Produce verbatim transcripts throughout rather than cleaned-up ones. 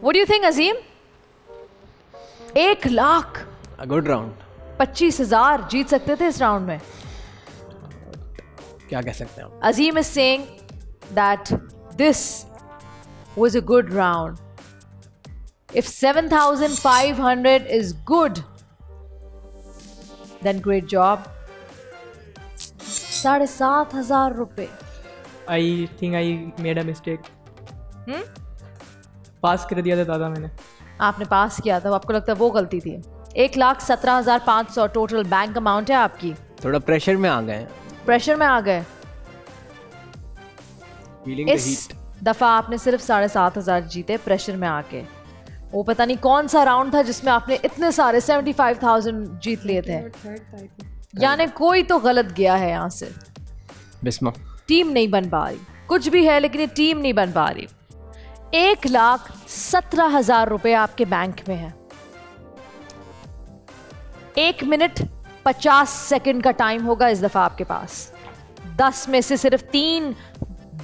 What do you think, Azim? एक lakh A good round. पच्चीस हजार जीत सकते थे इस राउंड में. क्या कह सकते हैं? Azim is saying that this was a good round. If seven thousand five hundred is good, then great job. साढ़े सात हजार रुपए. I think I made a mistake. हम्म? पास कर दिया था दादा मैंने. आपने पास किया था, आपको लगता है वो गलती थी. एक लाख सत्रह हजार पाँच सौ टोटल बैंक अमाउंट है आपकी. थोड़ा प्रेशर में आ गए. प्रेशर में आ गए. इस दफा आपने सिर्फ साढ़े सात हजार जीते प्रेशर में आके. वो पता नहीं कौन सा राउंड था जिसमें आपने इतने सारे सेवेंटी फाइव थाउजेंड जीत लिए थे. यानी कोई तो गलत गया है यहाँ से. बिस्मा टीम नहीं बन पा रही. कुछ भी है लेकिन ये टीम नहीं बन पा रही. एक लाख सत्रह हजार रुपये आपके बैंक में है. एक मिनट पचास सेकंड का टाइम होगा इस दफा आपके पास. दस में से सिर्फ तीन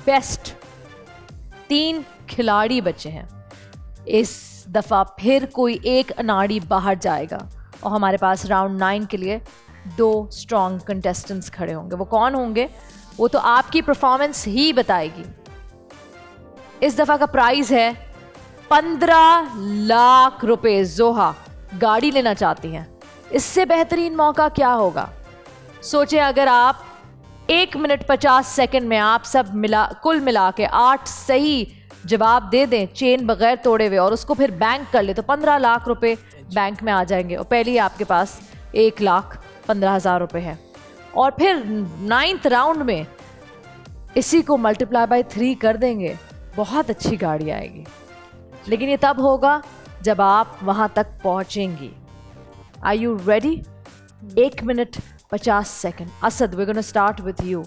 बेस्ट तीन खिलाड़ी बचे हैं. इस दफा फिर कोई एक अनाड़ी बाहर जाएगा और हमारे पास राउंड नाइन के लिए दो स्ट्रॉन्ग कंटेस्टेंट्स खड़े होंगे. वो कौन होंगे वो तो आपकी परफॉर्मेंस ही बताएगी. इस दफा का प्राइस है पंद्रह लाख रुपए. जोहा गाड़ी लेना चाहती हैं. इससे बेहतरीन मौका क्या होगा? सोचें अगर आप एक मिनट पचास सेकंड में आप सब मिला कुल मिला के आठ सही जवाब दे दें चेन बगैर तोड़े हुए और उसको फिर बैंक कर ले तो पंद्रह लाख रुपए बैंक में आ जाएंगे. और पहले ही आपके पास एक लाख पंद्रह हज़ार रुपये है. और फिर नाइन्थ राउंड में इसी को मल्टीप्लाई बाय थ्री कर देंगे. बहुत अच्छी गाड़ी आएगी. लेकिन ये तब होगा जब आप वहाँ तक पहुँचेंगी. Are you ready? एक मिनट पचास second. Asad we gonna start with you.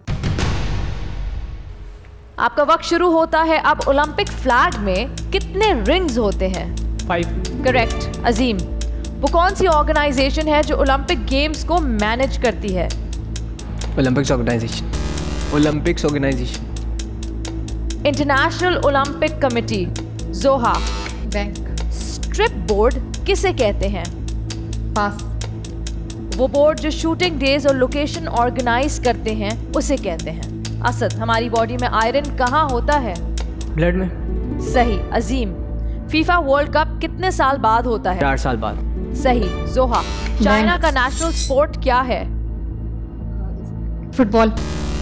आपका वक्त शुरू होता है अब. ओलंपिक फ्लैग में कितने रिंग्स होते हैं? फाइव. करेक्ट. अजीम वो कौन सी ऑर्गेनाइजेशन है जो ओलंपिक गेम्स को मैनेज करती है? Olympics organisation. Olympics organisation. International Olympic committee. जोहा बैंक. स्ट्रिप बोर्ड किसे कहते हैं? पास. वो बोर्ड जो शूटिंग डेज और लोकेशन ऑर्गेनाइज करते हैं उसे कहते हैं. असद हमारी बॉडी में आयरन कहाँ होता है? ब्लड में. सही. अजीम फीफा वर्ल्ड कप कितने साल बाद होता है? चार साल बाद. सही. जोहा चाइना का नेशनल स्पोर्ट क्या है? फुटबॉल.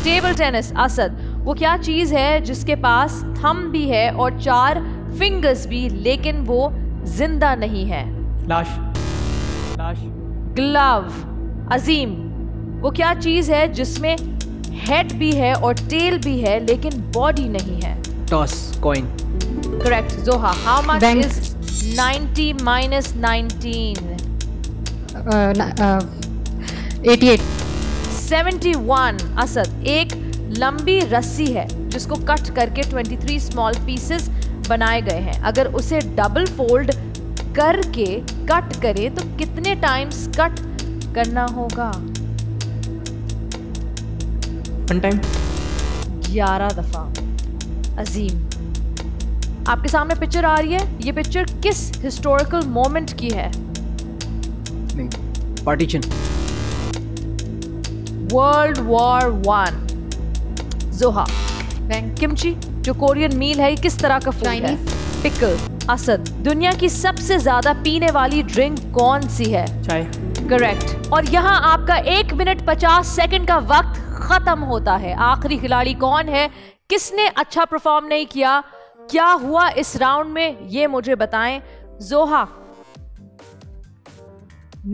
Table tennis. असद वो क्या चीज़ है जिसके पास थम भी है और चार फिंगर्स भी लेकिन वो जिंदा नहीं है? लाश. लाश. ग्लव. अजीम वो क्या चीज़ है जिसमें हेड भी है और टेल भी है लेकिन बॉडी नहीं है? Toss. Coin. Correct. Zoha how much is ninety minus nineteen? Eighty eight. Seventy one. Asad एक लंबी रस्सी है जिसको कट करके तेईस स्मॉल पीसेस बनाए गए हैं. अगर उसे डबल फोल्ड करके कट करें तो कितने टाइम्स कट करना होगा? One time. ग्यारह दफा. अजीम आपके सामने पिक्चर आ रही है. ये पिक्चर किस हिस्टोरिकल मोमेंट की है? Partition. World war one. Zoha kimchi जो कोरियन मील है किस तरह का फूड है? पिकल. असद दुनिया की सबसे ज्यादा पीने वाली ड्रिंक कौन सी है? चाय. करेक्ट. और यहाँ आपका एक मिनट पचास सेकंड का वक्त खत्म होता है. आखिरी खिलाड़ी कौन है? किसने अच्छा परफॉर्म नहीं किया? क्या हुआ इस राउंड में ये मुझे बताएं. जोहा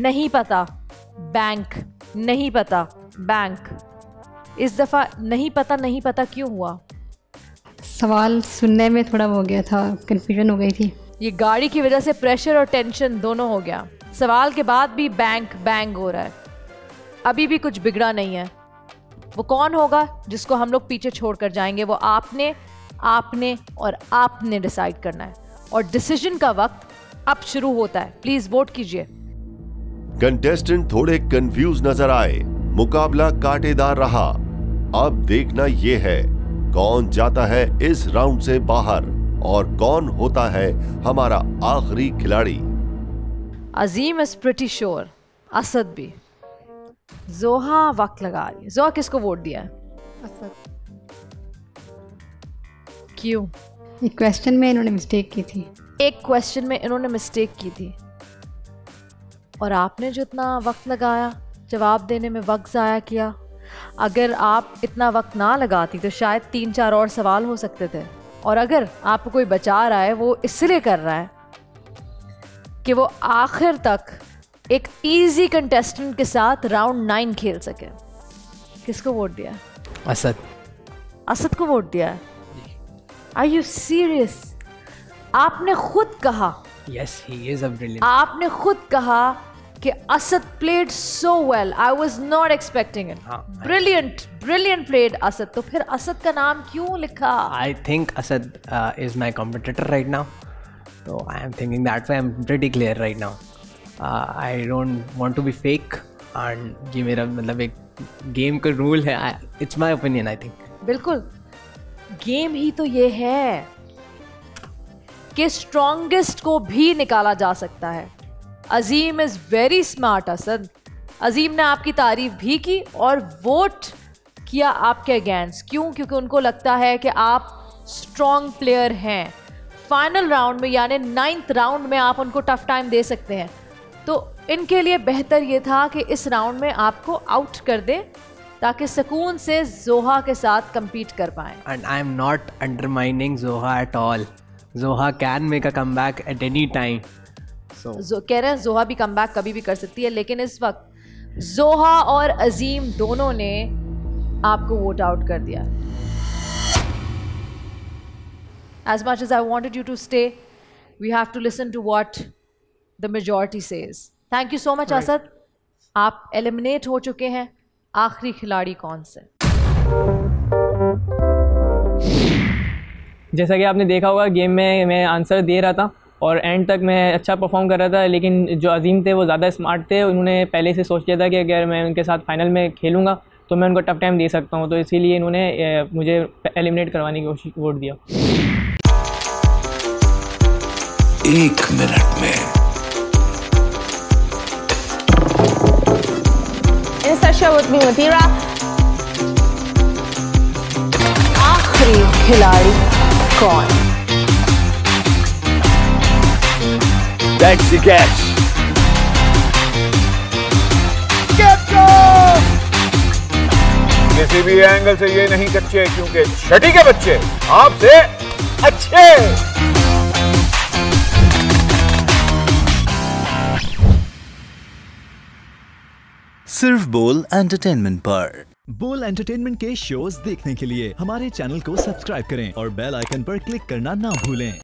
नहीं पता. बैंक नहीं पता. बैंक इस दफ़ा नहीं पता. नहीं पता क्यों हुआ? सवाल सुनने में थोड़ा हो गया था, कन्फ्यूजन हो गई थी. ये गाड़ी की वजह से प्रेशर और टेंशन दोनों हो गया. सवाल के बाद भी बैंक बैंक हो रहा है. अभी भी कुछ बिगड़ा नहीं है. वो कौन होगा जिसको हम लोग पीछे छोड़कर जाएंगे? वो आपने आपने और आपने डिसाइड करना है. और डिसीजन का वक्त अब शुरू होता है. प्लीज वोट कीजिए. कंटेस्टेंट थोड़े कंफ्यूज नजर आए. मुकाबला कांटेदार रहा. अब देखना यह है कौन जाता है इस राउंड से बाहर. और कौन होता है हमारा आखिरी खिलाड़ी? Azeem is pretty sure, Asad भी। जोहा वक्त लगा रही है। जोहा किसको वोट दिया है? असद। क्यों? एक क्वेश्चन में इन्होंने मिस्टेक की थी। एक क्वेश्चन में इन्होंने मिस्टेक की थी और आपने जो इतना वक्त लगाया, जवाब देने में वक्त ज़ाया किया। अगर आप इतना वक्त ना लगाती तो शायद तीन चार और सवाल हो सकते थे। और अगर आपको कोई बचा रहा है वो इसलिए कर रहा है कि वो आखिर तक एक इजी कंटेस्टेंट के साथ राउंड नाइन खेल सके। किसको वोट दिया? असद। असद को वोट दिया है? Are you serious? आपने खुद कहा। Yes he is a brilliant. आपने खुद कहा कि Asad played so well, I was not expecting it. Brilliant, brilliant played Asad. तो फिर असद का नाम क्यों लिखा? I think Asad is my competitor right now, तो I am thinking that way I am pretty clear right now. I don't want to be fake and ये मेरा मतलब एक गेम का रूल है। It's my opinion I think. बिल्कुल, game ही तो ये है कि स्ट्रॉन्गेस्ट को भी निकाला जा सकता है। Azeem is very smart Asad. Azeem ने आपकी तारीफ भी की और वोट किया आपके अगेंस्ट। क्यों? क्योंकि उनको लगता है कि आप स्ट्रॉन्ग प्लेयर हैं। फाइनल राउंड में यानी नाइन्थ राउंड में आप उनको टफ टाइम दे सकते हैं, तो इनके लिए बेहतर ये था कि इस राउंड में आपको आउट कर दें ताकि सुकून से जोहा के साथ कम्पीट कर पाएँ। And I am not undermining Zoha at all. Zoha can make a come back at any time. So कह रहे हैं जोहा भी कम बैक कभी भी कर सकती है, लेकिन इस वक्त जोहा और अजीम दोनों ने आपको वोट आउट कर दिया। As much as I wanted you to stay, we have to listen to what the majority says. Thank you so much Asad, आप एलिमिनेट हो चुके हैं आखिरी खिलाड़ी कौन से। जैसा कि आपने देखा होगा गेम में मैं आंसर दे रहा था और एंड तक मैं अच्छा परफॉर्म कर रहा था, लेकिन जो अजीम थे वो ज़्यादा स्मार्ट थे। उन्होंने पहले से सोच लिया था कि अगर मैं उनके साथ फाइनल में खेलूँगा तो मैं उनको टफ टाइम दे सकता हूँ, तो इसीलिए इन्होंने मुझे एलिमिनेट करवाने की कोशिश वोट दिया। एक मिनट में आखिरी खिलाड़ी कौन? That's the catch. किसी भी एंगल से ये नहीं कच्चे, क्योंकि छठी के बच्चे आपसे अच्छे। सिर्फ बोल एंटरटेनमेंट पर। बोल एंटरटेनमेंट के शोज देखने के लिए हमारे चैनल को सब्सक्राइब करें और बेल आइकन पर क्लिक करना ना भूलें।